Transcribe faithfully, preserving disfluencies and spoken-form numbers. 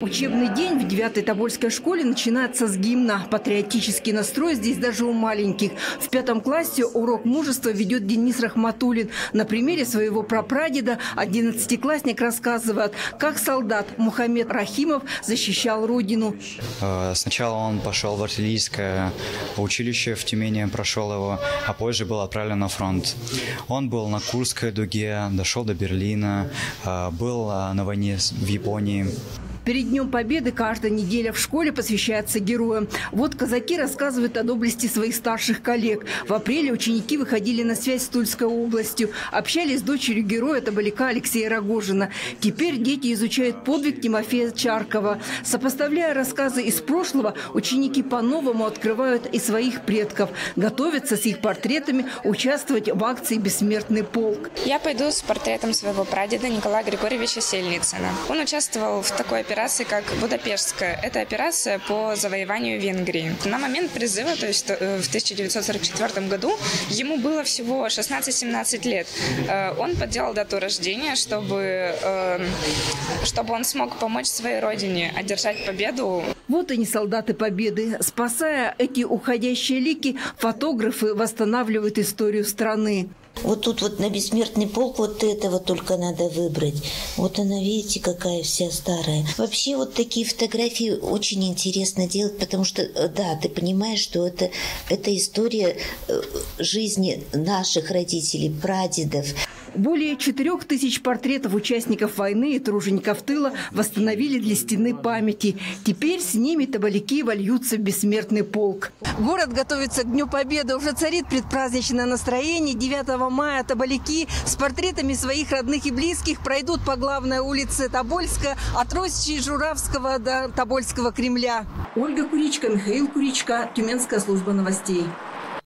Учебный день в девятой Тобольской школе начинается с гимна. Патриотический настрой здесь даже у маленьких. В пятом классе урок мужества ведет Денис Рахматуллин. На примере своего прапрадеда одиннадцатиклассник рассказывает, как солдат Мухаммед Рахимов защищал родину. Сначала он пошел в артиллерийское училище в Тюмени, прошел его, а позже был отправлен на фронт. Он был на Курской дуге, дошел до Берлина, был на войне в Японии. Перед Днем Победы каждая неделя в школе посвящается героям. Вот казаки рассказывают о доблести своих старших коллег. В апреле ученики выходили на связь с Тульской областью. Общались с дочерью героя Табалика Алексея Рогожина. Теперь дети изучают подвиг Тимофея Чаркова. Сопоставляя рассказы из прошлого, ученики по-новому открывают и своих предков. Готовятся с их портретами участвовать в акции «Бессмертный полк». Я пойду с портретом своего прадеда Николая Григорьевича Сельницына. Он участвовал в такой операции. операции, как Будапештская. Это операция по завоеванию Венгрии. На момент призыва, то есть в тысяча девятьсот сорок четвёртом году, ему было всего шестнадцать-семнадцать лет. Он подделал дату рождения, чтобы, чтобы он смог помочь своей родине одержать победу. Вот они, солдаты победы. Спасая эти уходящие лики, фотографы восстанавливают историю страны. Вот тут вот на бессмертный полк вот этого только надо выбрать. Вот она, видите, какая вся старая. Вообще вот такие фотографии очень интересно делать, потому что, да, ты понимаешь, что это, это история жизни наших родителей, прадедов. Более четырех тысяч портретов участников войны и тружеников тыла восстановили для стены памяти. Теперь с ними табаляки вольются в бессмертный полк. Город готовится к Дню Победы. Уже царит предпраздничное настроение. девятого мая табаляки с портретами своих родных и близких пройдут по главной улице Тобольска от рощи Журавского до Тобольского Кремля. Ольга Куричка, Михаил Куричка, Тюменская служба новостей.